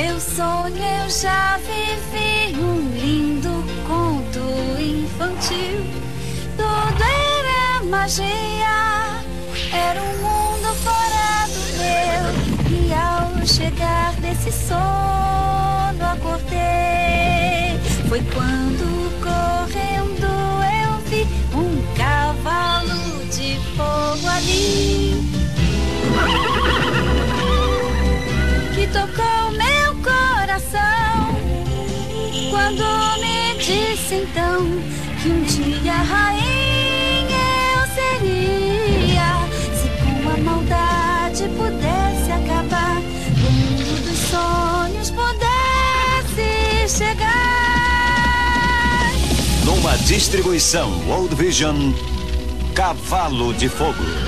Meu sonho eu já vivi, um lindo conto infantil. Tudo era magia, era um mundo fora do meu. E ao chegar desse sono acordei. Foi quando correndo eu vi um cavalo de fogo ali, que tocou meu. Quando me disse então que um dia rainha eu seria, se com a maldade pudesse acabar, o mundo dos sonhos pudesse chegar. Numa distribuição World Vision, Cavalo de Fogo.